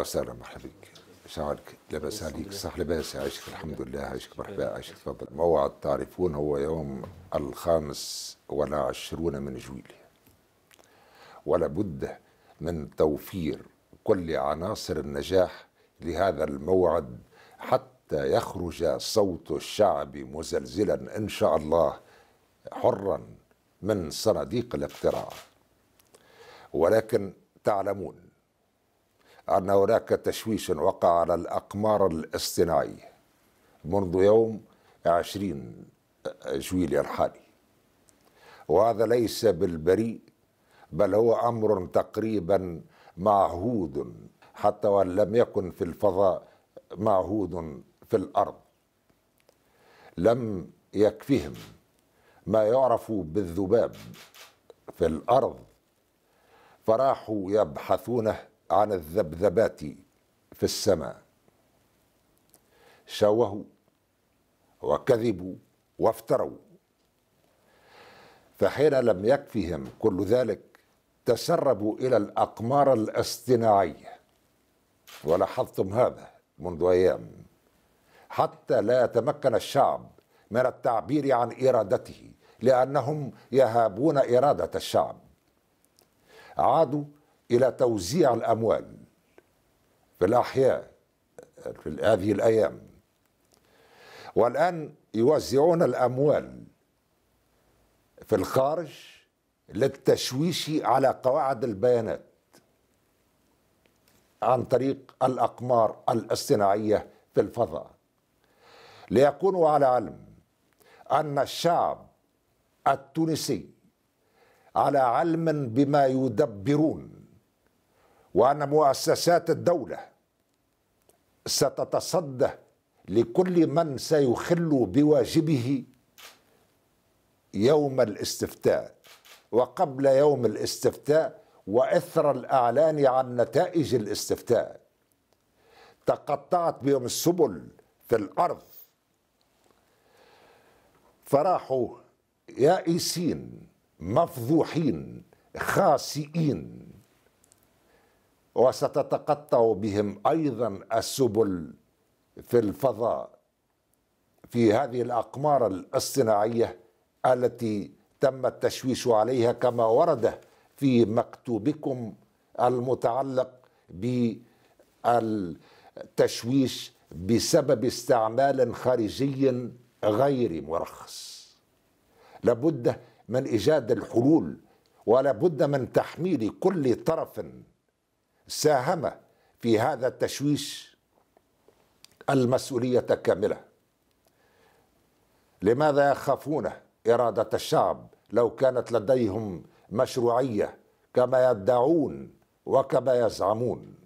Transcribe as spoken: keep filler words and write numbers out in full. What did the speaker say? وسهلا مرحبا بك. شلون حالك؟ لاباس عليك؟ صح لاباس، عايشك الحمد لله، عايشك مرحبا، عايشك تفضل. موعد تعرفون هو يوم الخامس والعشرون من جويلية، ولا بد من توفير كل عناصر النجاح لهذا الموعد حتى يخرج صوت الشعب مزلزلا إن شاء الله حرا من صناديق الاقتراع. ولكن تعلمون أن هناك تشويش وقع على الأقمار الاصطناعي منذ يوم عشرين جويلية الحالي، وهذا ليس بالبريء، بل هو أمر تقريبا معهود، حتى وإن لم يكن في الفضاء معهود في الأرض. لم يكفهم ما يعرف بالذباب في الأرض، فراحوا يبحثونه عن الذبذبات في السماء. شوهوا وكذبوا وافتروا، فحين لم يكفهم كل ذلك تسربوا إلى الأقمار الاصطناعية، ولاحظتم هذا منذ أيام، حتى لا يتمكن الشعب من التعبير عن إرادته، لأنهم يهابون إرادة الشعب. عادوا إلى توزيع الأموال في الأحياء في هذه الأيام، والآن يوزعون الأموال في الخارج للتشويش على قواعد البيانات عن طريق الأقمار الاصطناعية في الفضاء، ليكونوا على علم أن الشعب التونسي على علم بما يدبرون، وأن مؤسسات الدولة ستتصدى لكل من سيخل بواجبه يوم الاستفتاء وقبل يوم الاستفتاء وإثر الإعلان عن نتائج الاستفتاء. تقطعت بهم السبل في الأرض، فراحوا يائسين مفضوحين خاسئين، وستتقطع بهم أيضا السبل في الفضاء في هذه الأقمار الاصطناعية التي تم التشويش عليها، كما ورد في مكتوبكم المتعلق بالتشويش بسبب استعمال خارجي غير مرخص. لابد من إيجاد الحلول، ولابد من تحميل كل طرف ساهم في هذا التشويش المسؤولية كاملة. لماذا يخافون إرادة الشعب لو كانت لديهم مشروعية كما يدعون وكما يزعمون؟